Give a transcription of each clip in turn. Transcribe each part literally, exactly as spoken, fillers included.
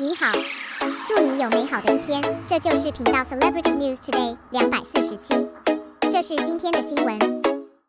你好，祝你有美好的一天。这就是频道 Celebrity News Today two forty-seven，这是今天的新闻。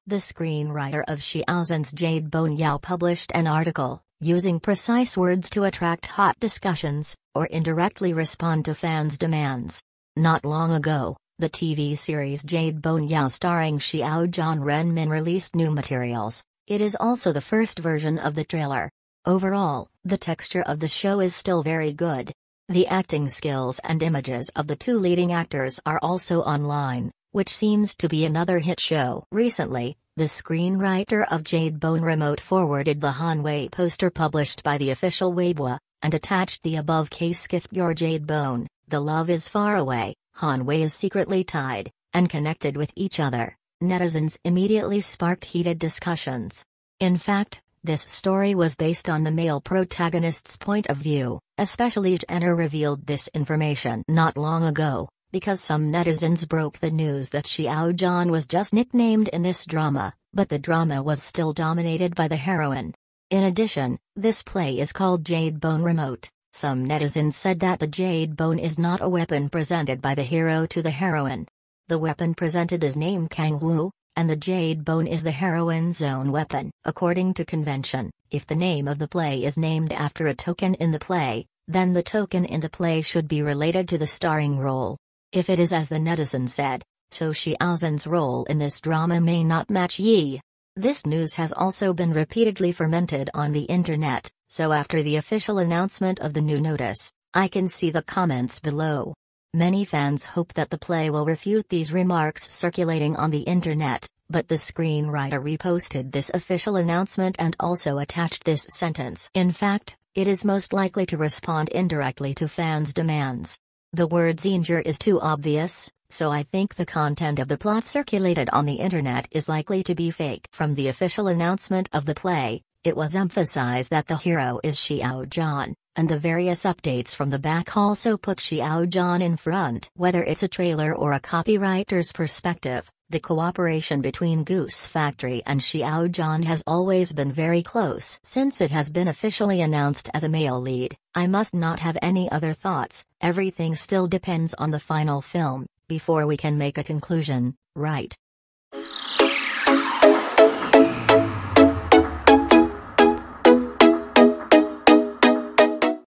The screenwriter of Xiao Zhan's Jade Bone Yao published an article using precise words to attract hot discussions or indirectly respond to fans' demands. Not long ago, the T V series Jade Bone Yao starring Xiao Zhan Renmin released new materials. It is also the first version of the trailer. Overall, the texture of the show is still very good. The acting skills and images of the two leading actors are also online, which seems to be another hit show. Recently, the screenwriter of Jade Bone Remote forwarded the Hanwei poster published by the official Weibo, and attached the above case gift your Jade Bone, the love is far away, Hanwei is secretly tied, and connected with each other. Netizens immediately sparked heated discussions. In fact, this story was based on the male protagonist's point of view, especially Jenner revealed this information not long ago, because some netizens broke the news that Xiao Zhan was just nicknamed in this drama, but the drama was still dominated by the heroine. In addition, this play is called Jade Bone Remote. Some netizens said that the Jade Bone is not a weapon presented by the hero to the heroine. The weapon presented is named Kang Wu, and the Jade Bone is the heroine's own weapon. According to convention, if the name of the play is named after a token in the play, then the token in the play should be related to the starring role. If it is as the netizen said, so Xiao Zhan's role in this drama may not match Yi. This news has also been repeatedly fermented on the internet, so after the official announcement of the new notice, I can see the comments below. Many fans hope that the play will refute these remarks circulating on the internet, but the screenwriter reposted this official announcement and also attached this sentence. In fact, it is most likely to respond indirectly to fans' demands. The word zinger is too obvious, so I think the content of the plot circulated on the internet is likely to be fake. From the official announcement of the play, it was emphasized that the hero is Xiao Zhan, and the various updates from the back also put Xiao Zhan in front. Whether it's a trailer or a copywriter's perspective, the cooperation between Goose Factory and Xiao Zhan has always been very close. Since it has been officially announced as a male lead, I must not have any other thoughts. Everything still depends on the final film, before we can make a conclusion, right?